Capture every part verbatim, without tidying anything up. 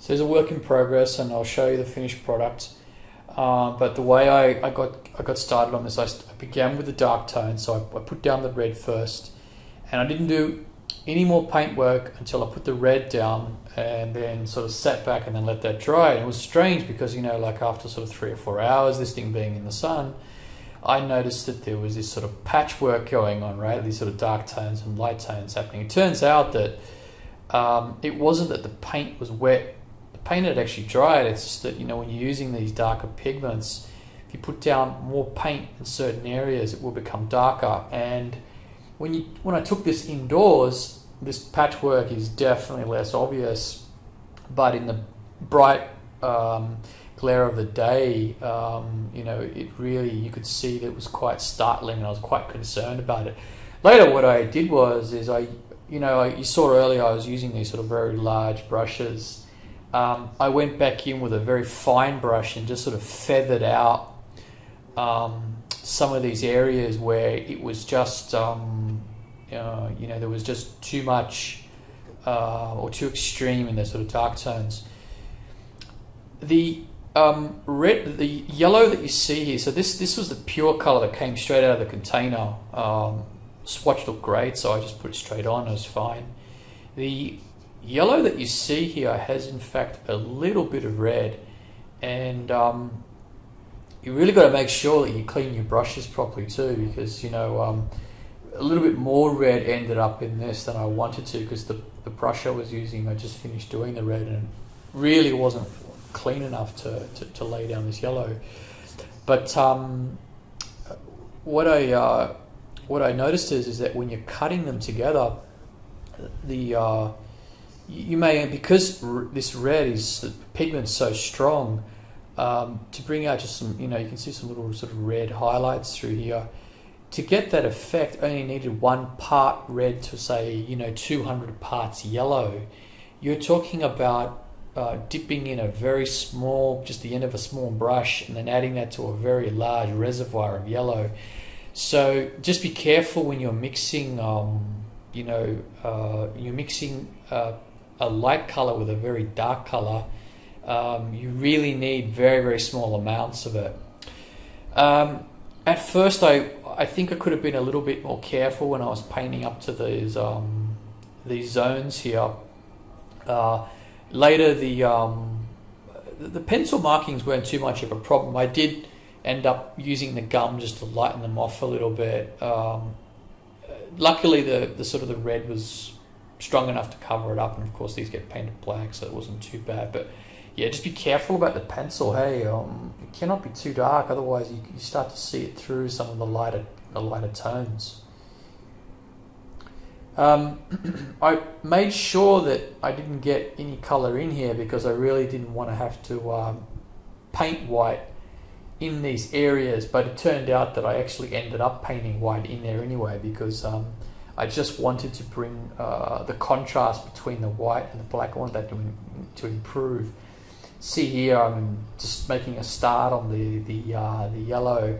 So there's a work in progress, and I'll show you the finished product. Uh, but the way I, I got I got started on this, I, I began with the dark tone, so I, I put down the red first, and I didn't do any more paint work until I put the red down, and then sort of sat back and then let that dry. And it was strange because, you know, like after sort of three or four hours, this thing being in the sun, I noticed that there was this sort of patchwork going on, right? These sort of dark tones and light tones happening. It turns out that um, it wasn't that the paint was wet. The paint had actually dried. It's just that, you know, when you're using these darker pigments, if you put down more paint in certain areas, it will become darker. And when you when I took this indoors, this patchwork is definitely less obvious, but in the bright um, glare of the day, um, you know, it really, you could see that it was quite startling, and I was quite concerned about it. Later, what I did was, is I, you know, I, you saw earlier I was using these sort of very large brushes. Um, I went back in with a very fine brush and just sort of feathered out um, some of these areas where it was just, um, uh, you know, there was just too much uh, or too extreme in the sort of dark tones. The um, red, the yellow that you see here, so this this was the pure color that came straight out of the container. Um, swatch looked great, so I just put it straight on, it was fine. The yellow that you see here has in fact a little bit of red, and um, you really got to make sure that you clean your brushes properly too, because, you know, um, a little bit more red ended up in this than I wanted to, because the, the brush I was using, I just finished doing the red, and it really wasn't clean enough to, to, to lay down this yellow. But um, what I uh, what I noticed is is that when you're cutting them together, the uh, you may, because this red is, the pigment's so strong, um, to bring out just some, you know, you can see some little sort of red highlights through here. To get that effect, only needed one part red to, say, you know, two hundred parts yellow. You're talking about uh, dipping in a very small, just the end of a small brush, and then adding that to a very large reservoir of yellow. So just be careful when you're mixing, um, you know, uh, you're mixing uh, a light color with a very dark color. Um, you really need very, very small amounts of it. Um, at first, I I think I could have been a little bit more careful when I was painting up to these um, these zones here. Uh, later, the um, the pencil markings weren't too much of a problem. I did end up using the gum just to lighten them off a little bit. Um, luckily, the the sort of the red was strong enough to cover it up, and of course these get painted black, so it wasn't too bad. But yeah, just be careful about the pencil, hey. Um, it cannot be too dark, otherwise you, you start to see it through some of the lighter the lighter tones. Um, I made sure that I didn't get any color in here, because I really didn't want to have to um, paint white in these areas, but it turned out that I actually ended up painting white in there anyway, because um, I just wanted to bring uh, the contrast between the white and the black. I wanted that to, to improve. See here, I'm just making a start on the the, uh, the yellow.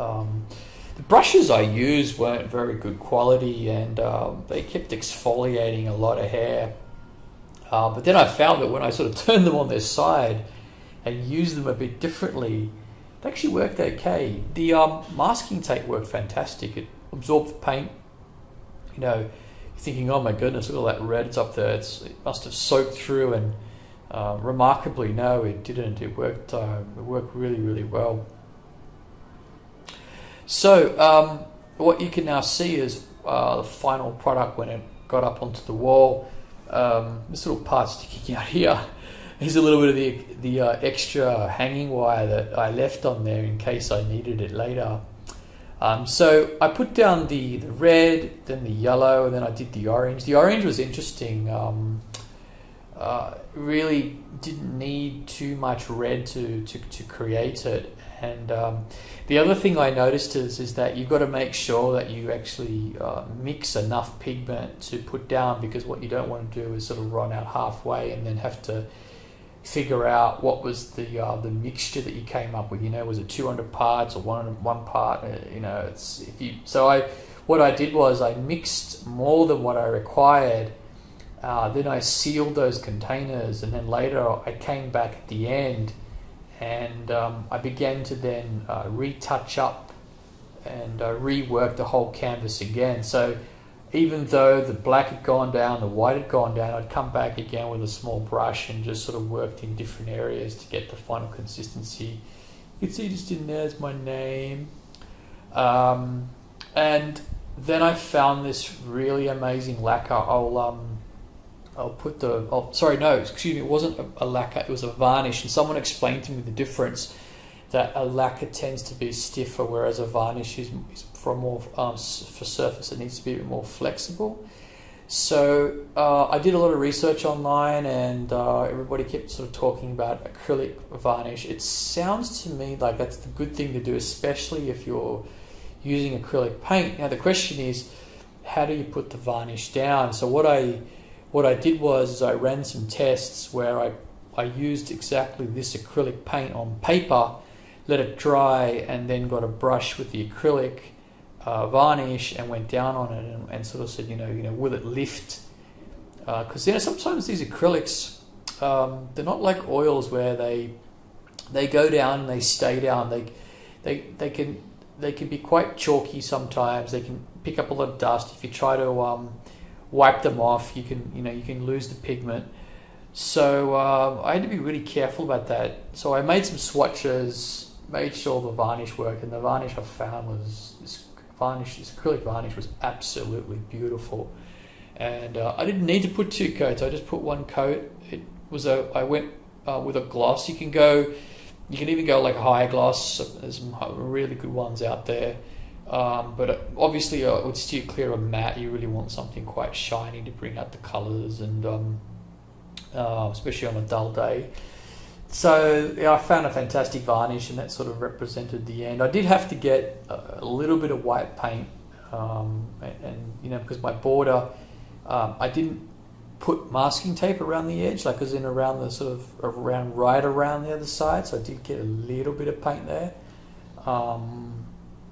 Um, the brushes I used weren't very good quality, and uh, they kept exfoliating a lot of hair. Uh, but then I found that when I sort of turned them on their side and used them a bit differently, they actually worked okay. The um, masking tape worked fantastic. It absorbed the paint. You know, thinking, oh my goodness, look at all that red, it's up there, it's, it must have soaked through, and uh, remarkably, no, it didn't. It worked, uh, it worked really, really well. So um, what you can now see is uh, the final product when it got up onto the wall. Um, this little part sticking out here is a little bit of the, the uh, extra hanging wire that I left on there in case I needed it later. Um, so I put down the, the red, then the yellow, and then I did the orange. The orange was interesting. Um, uh, really didn't need too much red to, to, to create it. And um, the other thing I noticed is, is that you've got to make sure that you actually uh, mix enough pigment to put down, because what you don't want to do is sort of run out halfway and then have to figure out what was the uh, the mixture that you came up with. You know, was it two hundred parts or one one part? You know, it's if you. So I, what I did was I mixed more than what I required, Uh, then I sealed those containers, and then later I came back at the end and um, I began to then uh, retouch up and uh, rework the whole canvas again. So even though the black had gone down, the white had gone down, I'd come back again with a small brush and just sort of worked in different areas to get the final consistency. You can see just in there is my name. Um, and then I found this really amazing lacquer. I'll um, I'll put the, I'll, sorry, no, excuse me, it wasn't a, a lacquer, it was a varnish. And someone explained to me the difference, that a lacquer tends to be stiffer, whereas a varnish is, is for more, um, for surface, it needs to be a bit more flexible. So uh, I did a lot of research online, and uh, everybody kept sort of talking about acrylic varnish. It sounds to me like that's the good thing to do, especially if you're using acrylic paint. Now the question is, how do you put the varnish down? So what I What I did was I ran some tests where I, I used exactly this acrylic paint on paper, let it dry, and then got a brush with the acrylic uh, varnish and went down on it and, and sort of said, you know, you know, will it lift? Because uh, you know, sometimes these acrylics, um, they're not like oils where they they go down and they stay down. They they they can they can be quite chalky sometimes. They can pick up a lot of dust if you try to. Um, wipe them off, you can you know you can lose the pigment. So uh, I had to be really careful about that. So I made some swatches, made sure the varnish worked, and the varnish I found was this varnish this acrylic varnish was absolutely beautiful. And uh, I didn't need to put two coats, I just put one coat. It was a I went uh, with a gloss. You can go you can even go like a higher gloss. There's some really good ones out there. Um, but obviously I would steer clear of matte. You really want something quite shiny to bring out the colours, and um, uh, especially on a dull day. So yeah, I found a fantastic varnish, and that sort of represented the end. I did have to get a, a little bit of white paint, um, and, and you know, because my border, um, I didn't put masking tape around the edge, like as in around the sort of around right around the other side. So I did get a little bit of paint there, um,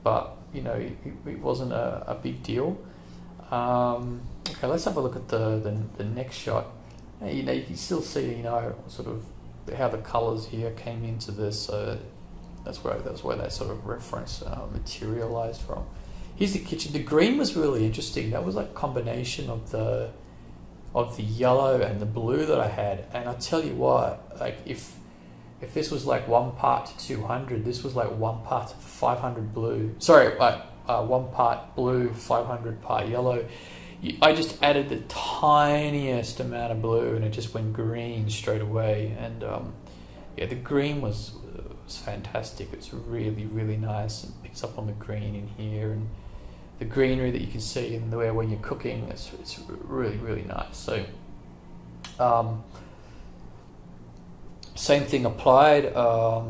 but. You know, it, it wasn't a, a big deal. Um, okay, let's have a look at the, the, the next shot. You know, you can still see, you know, sort of how the colours here came into this. So that's where that's where that sort of reference uh, materialised from. Here's the kitchen. The green was really interesting. That was like combination of the of the yellow and the blue that I had. And I tell you what, like if. If this was like one part to two hundred, this was like one part to five hundred blue. Sorry, uh, uh, one part blue, five hundred part yellow. I just added the tiniest amount of blue, and it just went green straight away. And um, yeah, the green was was fantastic. It's really, really nice. It picks up on the green in here, and the greenery that you can see in the way when you're cooking. It's it's really, really nice. So. Um, Same thing applied. Um,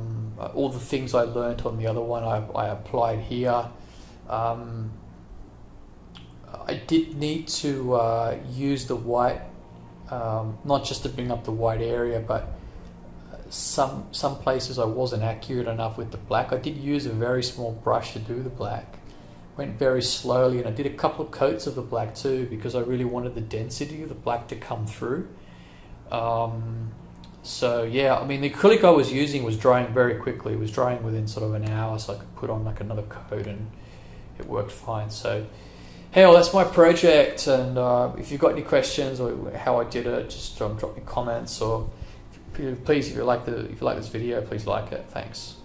all the things I learnt on the other one, I, I applied here. Um, I did need to uh, use the white, um, not just to bring up the white area, but some some places I wasn't accurate enough with the black. I did use a very small brush to do the black. Went very slowly, and I did a couple of coats of the black too, because I really wanted the density of the black to come through. Um, So yeah, I mean the acrylic I was using was drying very quickly. It was drying within sort of an hour, so I could put on like another coat and it worked fine. So hey, well, that's my project, and uh, if you've got any questions or how I did it, just um, drop me comments, or please, if you like the if you like this video, please like it. Thanks.